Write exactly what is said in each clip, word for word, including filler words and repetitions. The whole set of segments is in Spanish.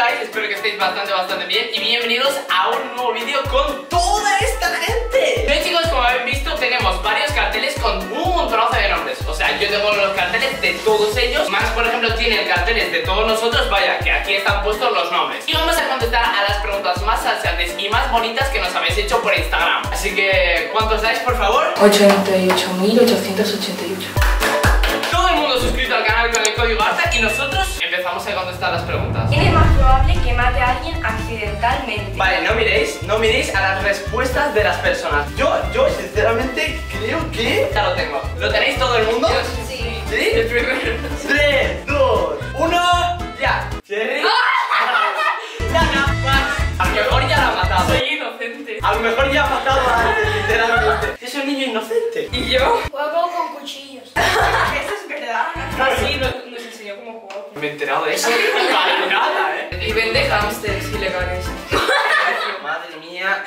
estáis? Espero que estéis bastante, bastante bien. Y bienvenidos a un nuevo vídeo con toda esta gente. Bien chicos, como habéis visto, tenemos varios carteles con un montonazo de nombres. O sea, yo tengo los carteles de todos ellos. Max, por ejemplo, tiene carteles de todos nosotros. Vaya, que aquí están puestos los nombres. Y vamos a contestar a las preguntas más salseantes y más bonitas que nos habéis hecho por Instagram. Así que, ¿cuántos dais, por favor? ochenta y ocho mil ochocientos ochenta y ocho. Suscrito al canal con el código ARTA y nosotros empezamos a contestar las preguntas. ¿Quién es más probable que mate a alguien accidentalmente? Vale, no miréis, no miréis a las respuestas de las personas. Yo, yo sinceramente creo que... Ya lo tengo. ¿Lo tenéis todo el mundo? Yo, sí. ¿Sí? El primero. tres, dos, uno, ya. ¿Cherry? Ya no, Max. A lo mejor ya lo ha matado. Soy inocente. A lo mejor ya ha matado a alguien, literalmente. Es un niño inocente. ¿Y yo? Juego con cuchillos. Así nos, nos enseñó cómo jugar. Me he enterado de eso. Para nada, eh. Y vende hamsters ilegales. Madre mía.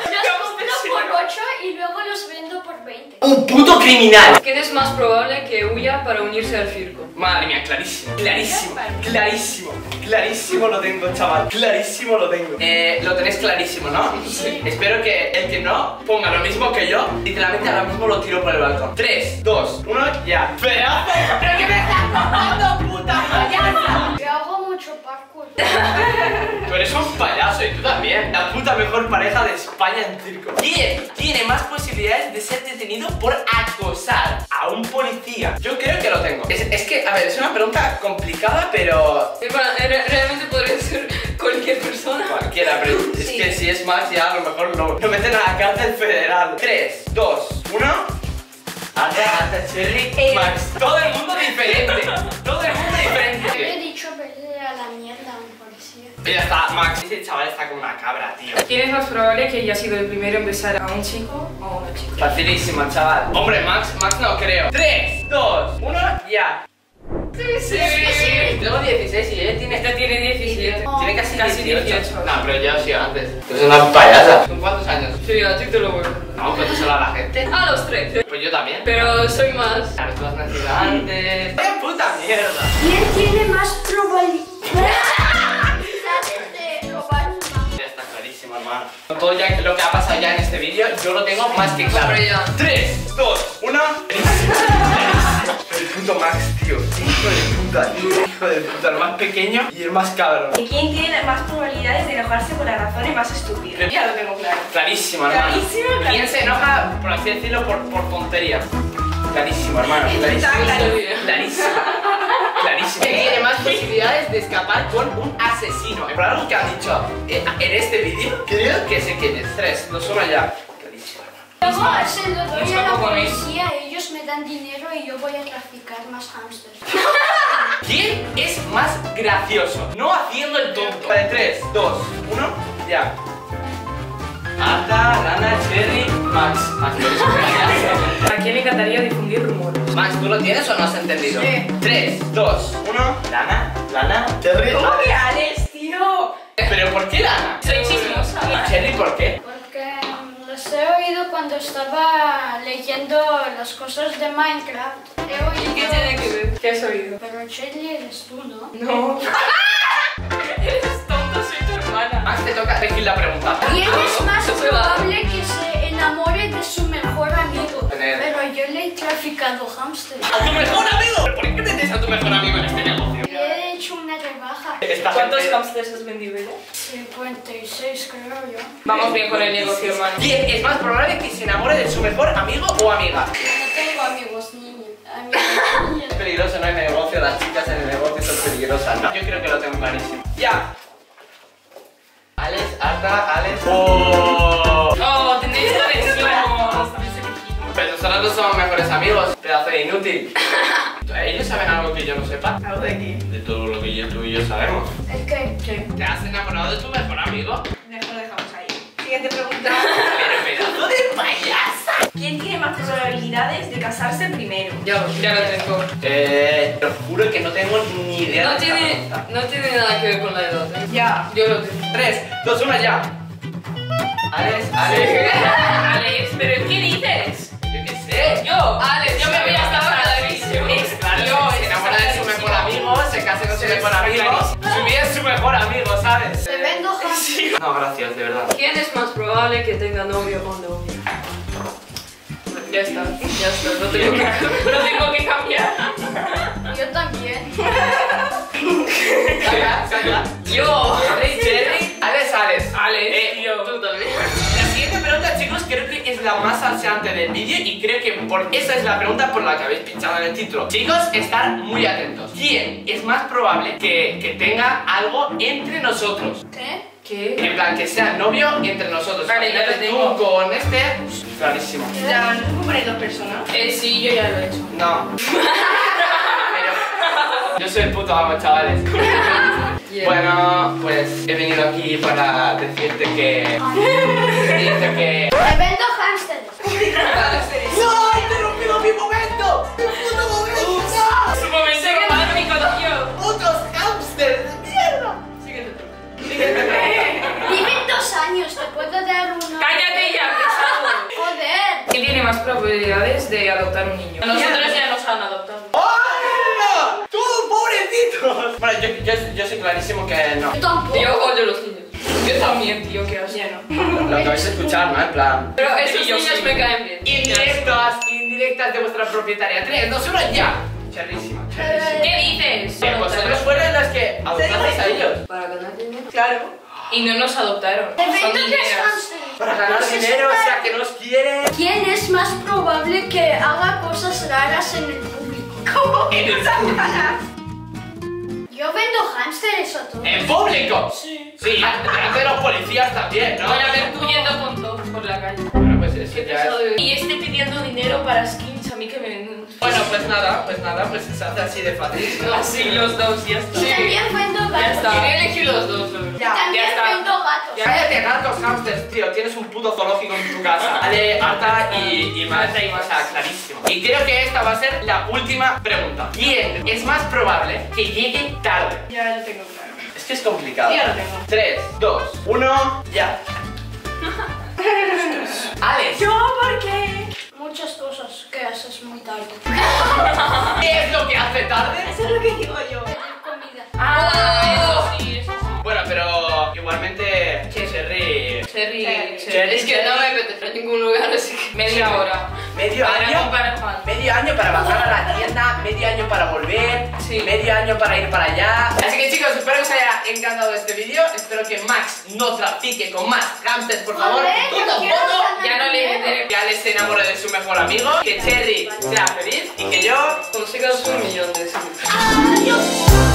Los compro por ocho y luego los vendo por veinte. ¡Un puto criminal! ¿Quién es más probable que huya para unirse al circo? Madre mía, clarísimo. Clarísimo. Clarísimo. Clarísimo lo tengo, chaval. Clarísimo lo tengo. Eh, lo tenéis clarísimo, ¿no? Sí. Espero que el que no ponga lo mismo que yo. Literalmente ahora mismo lo tiro por el balcón. tres, dos, uno, ya. ¡Pedazo! ¡Pero que me estás contando, puta payaso! Yo hago mucho parkour. Tú eres un payaso y tú también. La puta mejor pareja de España en circo. ¿Quién tiene más posibilidades de ser detenido por acosar a un policía? Yo creo que lo tengo. Es, es que, a ver, es una pregunta complicada, pero... Bueno, realmente podría ser cualquier persona. Cualquiera, pero es sí. Que si es más ya a lo mejor no. Lo meten a la cárcel federal. tres, dos, uno. Hasta, hasta Cherry, eh. Max. Todo el mundo diferente. Todo el mundo diferente. Yo he dicho perder a la mierda a un policía. Ya está, Max. Ese chaval está como una cabra, tío. ¿Quién es más probable que haya sido el primero en besar a un chico o a una chica? Facilísima, chaval. Hombre, Max, Max no creo. tres, dos, uno, ya. Sí, sí, sí. Tengo dieciséis y ella tiene, esta tiene diecisiete. No, tiene casi, casi dieciocho. No, pero ya os iba antes. Tú eres una payasa. ¿Con cuántos años? Sí, a ti te lo voy. No, ¿cuántos son a la gente? A los trece. Pues yo también. Pero soy más. Claro, tú has nacido antes. ¡Qué puta mierda! ¿Quién tiene más probabilidad de robar un banco? Ya está clarísimo, hermano. Con todo ya lo que ha pasado ya en este vídeo, yo lo tengo más que claro. tres, dos, uno. El puto Max, tío. Hijo de puta, tío. Hijo de puta. El más pequeño y el más cabrón. ¿Y quién tiene más probabilidades de enojarse por las razones más estúpidas? Ya lo tengo claro. Clarísimo, hermano. Clarísimo, clarísimo. ¿Quién se enoja, por así decirlo, por, por tontería? Clarísimo, hermano. Clarísimo. Clarísimo. Clarísimo. Clarísimo. ¿Quién tiene más posibilidades de escapar con un asesino? Por algo que han dicho eh, en este vídeo, creo que sé quién es. tres, dos, uno, ya. Clarísimo, hermano. Luego se lo doy a la policía. Me dan dinero y yo voy a traficar más hamsters. ¿Quién es más gracioso? No haciendo el tonto. Vale, tres, dos, uno, ya. Ata, Lana, Cherry, Max. Max, ¿no eres un gracioso? ¿A quién le encantaría difundir rumores? Max, ¿tú lo tienes o no has entendido? Sí. tres, dos, uno, Lana, Lana, Cherry. ¿Cómo me haces, tío? ¿Pero por qué Lana? Soy chismosa. ¿Y Cherry por qué? Los he oído cuando estaba leyendo las cosas de Minecraft. He oído... ¿Y qué tiene que ver? ¿Qué has oído? Pero Cherry eres tú, ¿no? No. Eres tonto, soy tu hermana. Max, te toca elegir la pregunta. ¿Quién es más probable que se enamore de su mejor amigo? Pero yo le he traficado hámster. ¿A tu mejor amigo? ¿Por qué metes a tu mejor amigo en este negocio? Le he hecho una rebaja. ¿Cuántos hámsters has vendido ella? cincuenta y seis, creo yo. Vamos bien con el negocio, hermano. ¿Quién es más probable que se enamore de su mejor amigo o amiga? No tengo amigos, niños. Amigos, es peligroso, no hay negocio. Las chicas en el negocio son peligrosas, ¿no? Yo creo que lo tengo clarísimo. ¡Ya! Alex, Arta, Alex. ¡Oh! ¡Oh! ¡Tenéis parecidos! Pero nosotros somos mejores amigos. Pedazo de inútil. ¿Ellos saben algo que yo no sepa? ¿Algo de qué? De todo lo que yo, tú y yo sabemos. ¿Es que? ¿Qué? ¿Te has enamorado de tu mejor amigo? Mejor dejamos ahí. Siguiente pregunta. ¡Pero pedazo de payasa! ¿Quién tiene más probabilidades de casarse primero? Yo, ya lo tengo. Eh, te juro que no tengo ni idea. No, de tiene, no tiene nada que ver con la edad, ¿eh? Ya. Yo lo tengo. tres, dos, uno, ya. Alex, Alex. Sí. Alex, ¿pero qué dices? Yo qué sé. Yo, Alex, yo me voy a casar. Claro, se enamora de su mejor amigo, se casa con su mejor amigo. Su vida es su mejor ¿sabes? Te vendo jazz. No, gracias, de verdad. ¿Quién es más probable que tenga novio o novia? Ya está, ya está, no tengo que, no tengo que cambiar. Yo también. Saca, saca. Yo, Jerry, Alex, Alex. Alex, eh, yo. Tú también. La siguiente pregunta, chicos, creo que es la más ansiante del vídeo y creo que por esa es la pregunta por la que habéis pinchado en el título. Chicos, estar muy atentos. ¿Quién es más probable que, que tenga algo entre nosotros? ¿Qué? ¿Qué? En plan, que sea novio entre nosotros. Vale, ya lo tengo. Tú con este, pues, clarísimo. ¿Ya lo compré dos personas? Eh, sí, yo ya lo he hecho. No. Pero yo soy el puto amo, chavales. Yeah. Bueno, pues he venido aquí para decirte que... decirte que... ¡Te vendo hamsters! ¡No! ¡He interrumpido mi momento! ¡Mi puto momento! ¡No! ¡Su momento económico, tío! ¡Otros hamsters de mierda! Síguete tú. Síguete tú. Años, te puedo dar uno. ¡Cállate ya, pesado! ¡Joder! ¿Quién tiene más probabilidades de adoptar un niño? A nosotros ya nos han adoptado. ¡Hola! ¡Tú, pobrecitos! Bueno, yo, yo, yo soy clarísimo que no. Yo tampoco. Yo odio los niños. Yo también, tío, que así no. Lo acabáis de escuchar, ¿no? En plan... Pero esos niños sí me caen bien. Indirectas, indirectas de vuestra propietaria. tres, dos, uno, ya. Charrísima, charrísima. ¿Qué dices? Que vosotros fueron las que adoptasteis a ellos. ¿Para ganar dinero? Claro. Y no nos adoptaron. Son dineros. Para ganar dinero, o sea, que nos quieren. ¿Quién es más probable que haga cosas raras en el público? ¿Cómo? ¿En el público? Yo vendo hamsters a todos. ¿En público? Sí. Sí, delante de los policías también, ¿no? Bueno, me estoy yendo con todos por la calle. Bueno, pues es que ya es. Y este pidiendo dinero para skins, a mí que me venden. Bueno, pues nada, pues nada, pues se hace así de fácil. Así los dos, ya está. Y también vendo gatos. Quería elegir los dos, ¿no? Ya, ya está. Cállate, gatos, hamsters, tío. Tienes un puto zoológico en tu casa. Vale, harta y, y más, y más, clarísimo. Y creo que esta va a ser la última pregunta. ¿Quién es más probable que llegue tarde? Ya lo tengo claro. Es que es complicado. Ya lo tengo. tres, dos, uno, ya. Alex. ¿Yo por qué? Muchas cosas que haces muy tarde. ¿Qué es lo que hace tarde? Eso es lo que digo yo. Pedir comida. Ah, eso sí, eso sí. Bueno, pero igualmente Cherry... Cherry... Es que no me apetece en ningún lugar, así que... Media hora. ¿Medio año? Medio año para bajar a la tienda, medio año para volver, sí. Medio año para ir para allá. Así que chicos, espero que os haya encantado este vídeo. Espero que Max no trafique con más hamsters, por favor. Tú tampoco, ya no le... ya les enamore de su mejor amigo. Que Cherry sea feliz y que yo consiga un millón de seguidores. ¡Adiós!